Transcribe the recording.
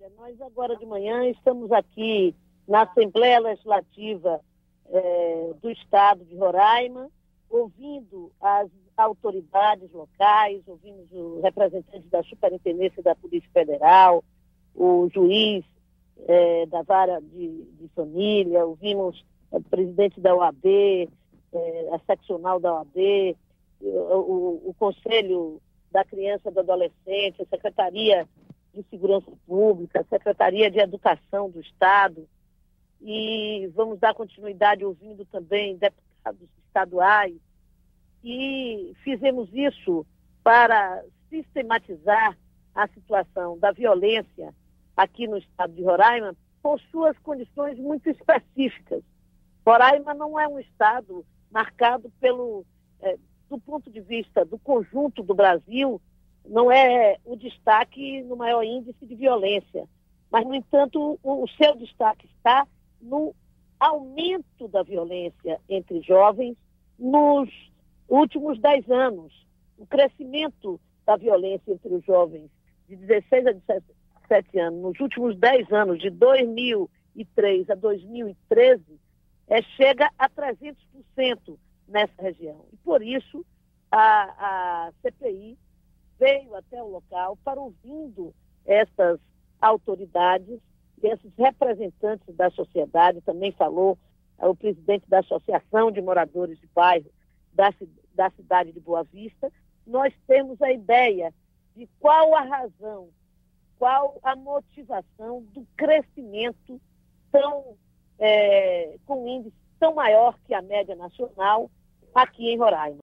Olha, nós agora de manhã estamos aqui na Assembleia Legislativa do Estado de Roraima, ouvindo as autoridades locais, ouvimos o representante da Superintendência da Polícia Federal, o juiz da Vara de Família, ouvimos o presidente da OAB, a seccional da OAB, o Conselho da Criança e do Adolescente, a Secretaria de Segurança Pública, a Secretaria de Educação do Estado, e vamos dar continuidade ouvindo também deputados estaduais, e fizemos isso para sistematizar a situação da violência aqui no estado de Roraima por suas condições muito específicas. Roraima não é um estado marcado pelo, do ponto de vista do conjunto do Brasil, não é o destaque no maior índice de violência, mas, no entanto, o seu destaque está no aumento da violência entre jovens nos últimos 10 anos. O crescimento da violência entre os jovens de 16 a 17 anos, nos últimos 10 anos, de 2003 a 2013, chega a 300% nessa região. E, por isso, a CPI veio até o local para, ouvindo essas autoridades e esses representantes da sociedade, também falou o presidente da Associação de Moradores de Bairro da cidade de Boa Vista. Nós temos a ideia de qual a razão, qual a motivação do crescimento com índice tão maior que a média nacional aqui em Roraima.